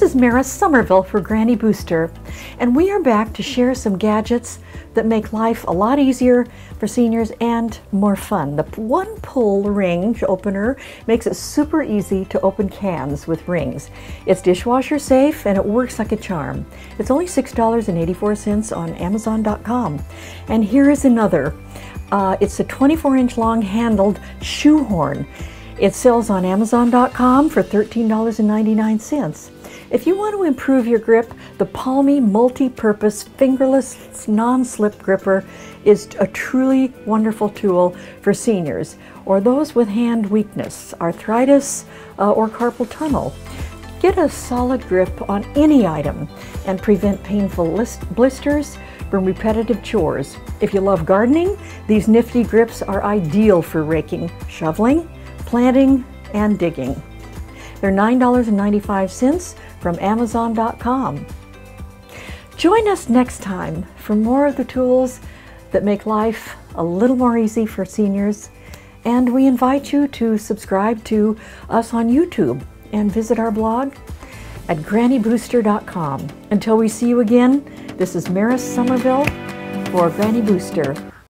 This is Maris Somerville for Granny Booster, and we are back to share some gadgets that make life a lot easier for seniors and more fun. The one pull ring opener makes it super easy to open cans with rings. It's dishwasher safe and it works like a charm. It's only $6.84 on Amazon.com. And here is another. It's a 24-inch long handled shoehorn. It sells on Amazon.com for $13.99. If you want to improve your grip, the Palmi Multi-Purpose Fingerless Non-Slip Gripper is a truly wonderful tool for seniors or those with hand weakness, arthritis, or carpal tunnel. Get a solid grip on any item and prevent painful blisters from repetitive chores. If you love gardening, these nifty grips are ideal for raking, shoveling, planting, and digging. They're $9.95 from Amazon.com. Join us next time for more of the tools that make life a little more easy for seniors. And we invite you to subscribe to us on YouTube and visit our blog at grannybooster.com. Until we see you again, this is Maris Somerville for Granny Booster.